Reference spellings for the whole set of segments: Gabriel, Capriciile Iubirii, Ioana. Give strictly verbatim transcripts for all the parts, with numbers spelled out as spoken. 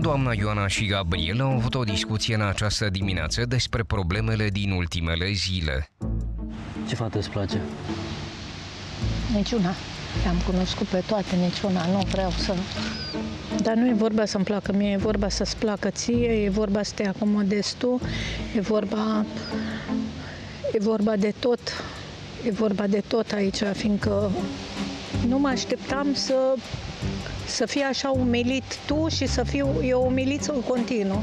Doamna Ioana și Gabriel au avut o discuție în această dimineață despre problemele din ultimele zile. Ce fată îți place? Niciuna. Le-am cunoscut pe toate, niciuna. Nu vreau să... Dar nu e vorba să-mi placă mie, e vorba să-ți placă ție, e vorba să te acomodezi tu, e vorba... E vorba de tot. E vorba de tot aici, fiindcă nu mă așteptam să... Să fii așa umilit tu și să fiu eu umiliță în continuu.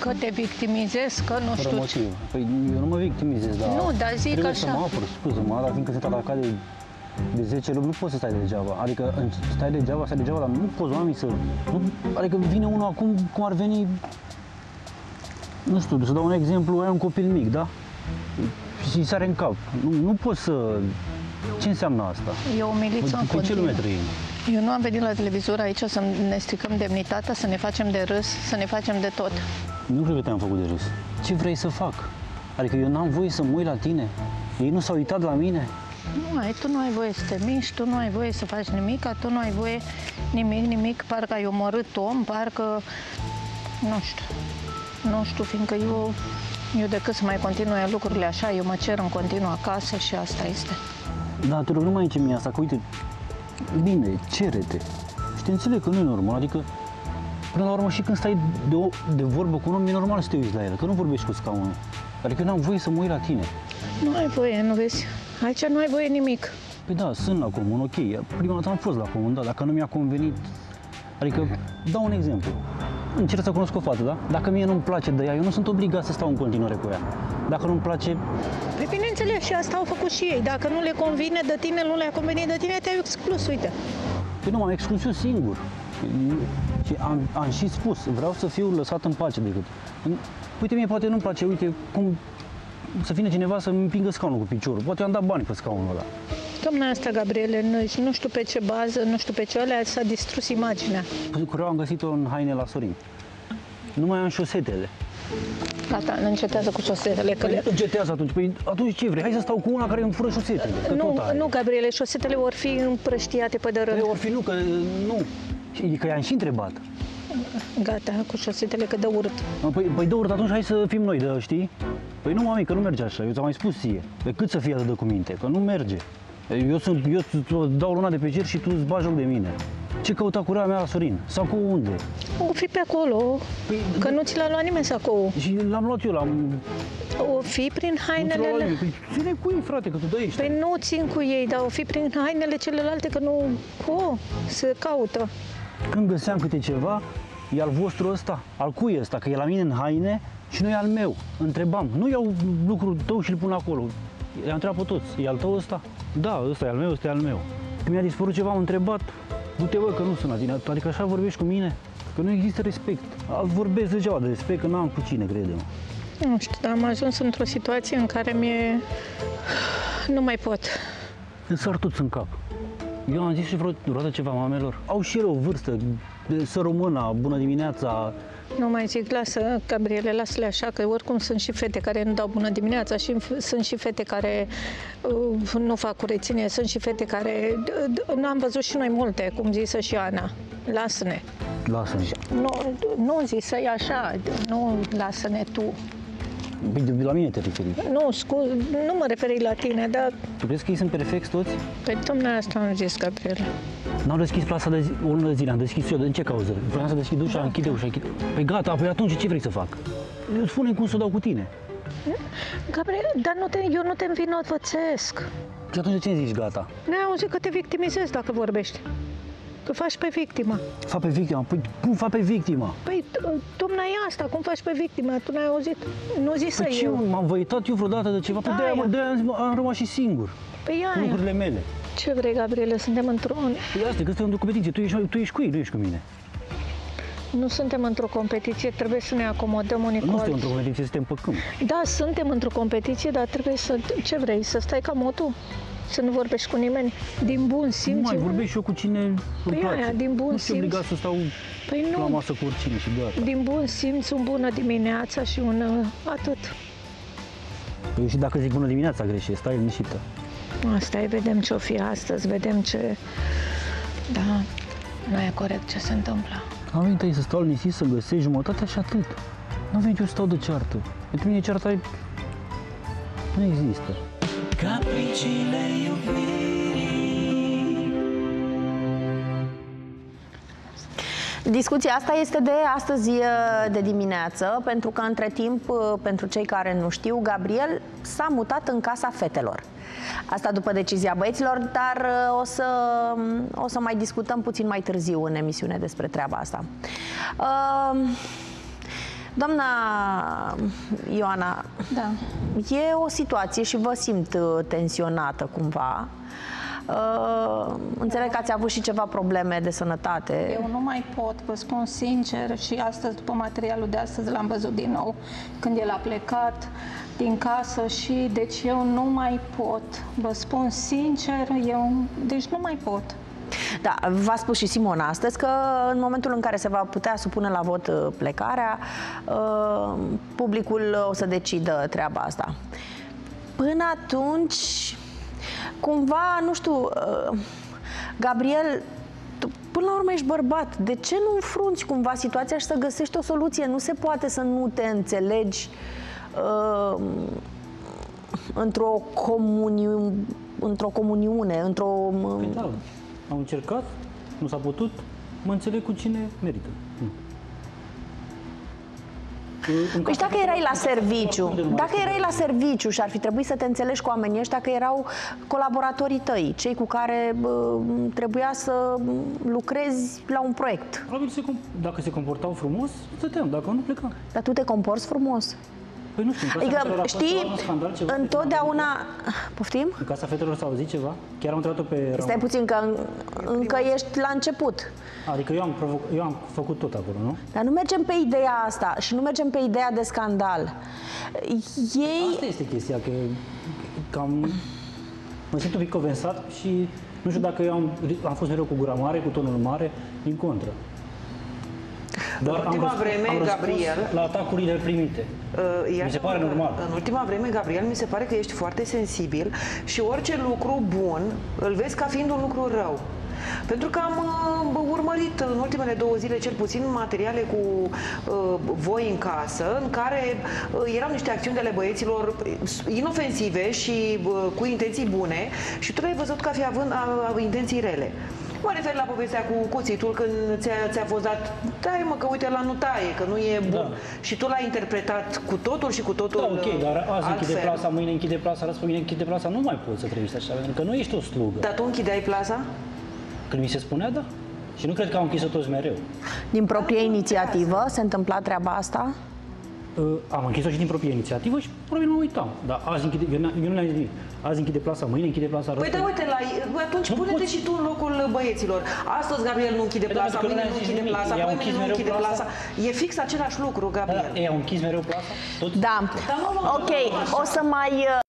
Că te victimizezi, că nu știu ce. Păi eu nu mă victimizez, dar... Nu, dar zic așa. Să mă apăr, scuze-mă, dar fiindcă sunt atacat de, de zece luni, nu poți să stai degeaba. Adică stai degeaba, stai degeaba, dar nu poți, oamenii să... Nu, adică vine unul acum, cum ar veni... Nu știu, să dau un exemplu, ai un copil mic, da? Și sare în cap. Nu, nu poți să... Ce înseamnă asta? E umiliță în continuu. Pe ce lume trăim? Eu nu am venit la televizor aici să ne stricăm demnitatea, să ne facem de râs, să ne facem de tot. Nu cred că te-am făcut de râs. Ce vrei să fac? Adică eu n-am voie să mă uit la tine. Ei nu s-au uitat la mine. Nu ai, tu nu ai voie să te miști, tu nu ai voie să faci nimic, tu nu ai voie nimic, nimic. Parcă ai omorât om, parcă... Nu știu. Nu știu, fiindcă eu... Eu decât să mai continui lucrurile așa, eu mă cer în continuu acasă și asta este. Dar te rog, nu mai mie asta, că uite... Bine, cere-te. Și te înțeleg că nu e normal, adică, până la urmă, și când stai de, o, de vorbă cu un om, e normal să te uiți la el, că nu vorbești cu scaunul. Adică n-am voie să mă uit la tine. Nu ai voie, nu vezi? Aici nu ai voie nimic. Păi da, sunt la comun, ok. Prima dată am fost la comun, da, dacă nu mi-a convenit... Adică, dau un exemplu. Încerc să cunosc o fată, da? Dacă mie nu-mi place de ea, eu nu sunt obligat să stau în continuare cu ea. Dacă nu-mi place... Păi bineînțeles, și asta au făcut și ei. Dacă nu le convine de tine, nu le-a convenit de tine, te-ai exclus, uite. Păi nu, m-am exclus eu singur. Și am, am și spus, vreau să fiu lăsat în pace decât. Uite, mie poate nu-mi place, uite, cum să vină cineva să-mi împingă scaunul cu piciorul. Poate eu am dat bani pe scaunul ăla. Doamna asta, Gabriele, nu, nu știu pe ce bază, nu știu pe ce alea, s-a distrus imaginea. Cureaua am găsit-o în haine la Sorin. Nu mai am șosetele. Gata, nu încetează cu șosetele. Că le... Încetează atunci. Păi atunci ce vrei? Hai să stau cu una care îmi fură șosetele. Nu, nu, Gabriele, șosetele vor fi împrăștiate pe de rând. Or fi, nu, că nu. Că i-am și întrebat. Gata, cu șosetele, că dă urât. Păi, păi dă urât, atunci hai să fim noi, de, știi? Păi nu, mami, că nu merge așa. Eu ți-am mai spus ție. Pe cât să fie atât de cu minte? Că nu merge. Eu sunt, eu îți dau luna de pe cer și tu îți bagi joc de mine. Ce căuta cureaua mea la Sorin? Sacou unde? O fi pe acolo, păi, că nu ți l-a luat nimeni sacou. Și l-am luat eu, l-am... O fi prin hainele... Păi, ține cu ei, frate, că tu dă ești. Păi nu țin cu ei, dar o fi prin hainele celelalte, că nu... Oh, se caută. Când găseam câte ceva, e al vostru ăsta, al cui ăsta, că e la mine în haine și nu e al meu. Întrebam, nu iau lucrul tău și îl pun acolo. I-am întrebat pe toți, e al tău ăsta? Da, ăsta e al meu, ăsta e al meu. Când mi-a dispărut ceva, am întrebat, du-te bă, că nu sunt la tine, adică așa vorbești cu mine? Că nu există respect. Vorbesc degeaba de respect, că n-am cu cine, crede-mă. Nu știu, dar am ajuns într-o situație în care mi-e... nu mai pot. Îmi sărtuți în cap. Eu am zis și vreodată ceva mamelor. Au și ele o vârstă, să română, bună dimineața. Nu mai zic, lasă, Gabriele, lasă-le așa, că oricum sunt și fete care nu dau bună dimineața și sunt și fete care uh, nu fac curățenie, sunt și fete care... Nu am văzut și noi multe, cum zisă și Ana. Lasă-ne. Lasă-ne. Nu, nu zisă-i așa, nu lasă-ne tu. Bine, la mine te referi. Nu, scuze, nu mă referi la tine, dar... Tu crezi că ei sunt perfecți toți? Păi, domnule, asta am zis, Gabriel. N-am deschis plasa de zi, o lună de zile, am deschis eu, de în ce cauză? Vreau să deschid ușa, da. Închide ușa, închide... Păi gata, apoi atunci ce vrei să fac? Eu spune cum să o dau cu tine. Gabriel, dar nu te, eu nu te învinovățesc. Și atunci de ce zici gata? Ne-ai auzit că te victimizezi dacă vorbești. Că faci pe victima. Fac pe victima? Păi cum fac pe victima? Păi, domna e asta, cum faci pe victima? Tu n-ai auzit? Nu zis păi eu. M-am văitat eu vreodată de ceva? Păi de-aia de am rămas și singur. Păi aia. Lucrurile mele. Ce vrei, Gabriele? Suntem într-o... Păi asta, că suntem într-o competiție. Tu ești, tu ești cu ei, nu ești cu mine. Nu suntem într-o competiție, trebuie să ne acomodăm unii cu alții. Nu suntem într-o competiție, suntem pe câmp. Da, suntem într-o competiție, dar trebuie să... Ce vrei, să stai ca motul? Să nu vorbești cu nimeni din bun simț. Nu mai vorbești și eu cu cine îmi place. Păi aia, din bun simț. Nu sunt obligat să stau păi nu. La masă cu oricine și gata. Din bun simț, un bună dimineața și un atât. Păi și dacă zic bună dimineața greșesc, stai liniștită. Asta e, vedem ce o fi astăzi, vedem ce... Da, nu e corect ce se întâmplă. oamenii tăi să stau liniștiți, să găsești jumătatea și atât. Nu vei, eu stau de ceartă. Pentru mine cearta e... nu există. Capriciile iubirii. Discuția asta este de astăzi de dimineață, pentru că între timp, pentru cei care nu știu, Gabriel s-a mutat în casa fetelor. Asta după decizia băieților, dar o să, o să mai discutăm puțin mai târziu în emisiune despre treaba asta. Uh... Doamna Ioana, da. E o situație și vă simt tensionată cumva. Uh, înțeleg că ați avut și ceva probleme de sănătate. Eu nu mai pot, vă spun sincer, și astăzi, după materialul de astăzi, l-am văzut din nou când el a plecat din casă și deci eu nu mai pot. Vă spun sincer, eu deci nu mai pot. Da, v-a spus și Simona astăzi că în momentul în care se va putea supune la vot plecarea, publicul o să decidă treaba asta. Până atunci, cumva, nu știu, Gabriel, tu, până la urmă ești bărbat, de ce nu înfrunți cumva situația și să găsești o soluție? Nu se poate să nu te înțelegi uh, într-o comuniune, într-o... comuniune, într-o da. Am încercat, nu s-a putut, mă înțeleg cu cine merită. Păi dacă erai la serviciu, dacă erai la serviciu și ar fi trebuit să te înțelegi cu oamenii ăștia, că erau colaboratorii tăi, cei cu care bă, trebuia să lucrezi la un proiect. Probabil se, dacă se comportau frumos, stăteam, dacă nu plecam. Dar tu te comporți frumos. Păi nu știu, adică, știi, întotdeauna... Poftim? În Casa Fetelor s-a auzit ceva? Chiar am întrebat-o pe... Stai Ramon. Puțin, că încă ești la început. Adică eu am, provoc... eu am făcut tot acolo, nu? Dar nu mergem pe ideea asta și nu mergem pe ideea de scandal. Ei... Asta este chestia, că cam... mă simt un pic convensat și nu știu dacă eu am, am fost mereu cu gura mare, cu tonul mare, din contră. Dar în ultima am vreme, am Gabriel, la atacurile primite. Uh, mi se pare normal. În ultima vreme, Gabriel, mi se pare că ești foarte sensibil și orice lucru bun îl vezi ca fiind un lucru rău. Pentru că am uh, urmărit în ultimele două zile, cel puțin, materiale cu uh, voi în casă, în care uh, erau niște acțiuni ale băieților inofensive și uh, cu intenții bune și tu ai văzut ca fi având uh, intenții rele. Mă refer la povestea cu cuțitul când ți-a ți-a fost dat, tai mă că uite la nu taie, că nu e bun. Da. Și tu l-ai interpretat cu totul și cu totul da, ok, dar azi altfel. Închide plasa, mâine închide plasa, azi mâine închide plasa, nu mai poți să trăiești așa, pentru că nu ești o slugă. Dar tu închideai plasa? Când mi se spunea, da. Și nu cred că au închis-o toți mereu. Din proprie inițiativă se întâmpla treaba asta? Uh, am închis-o și din proprie inițiativă și probabil mă uitam. Dar azi închide, eu nu le-am zis, azi închide plasa, mâine închide plasa. Păi da, uite, la, atunci pune-te și tu în locul băieților. Astăzi Gabriel nu închide plasa, mâine nu închide plasa, mâine nu închide plasa. E fix același lucru, Gabriel. Ei, au închis mereu plasa? Da, ok, o să mai...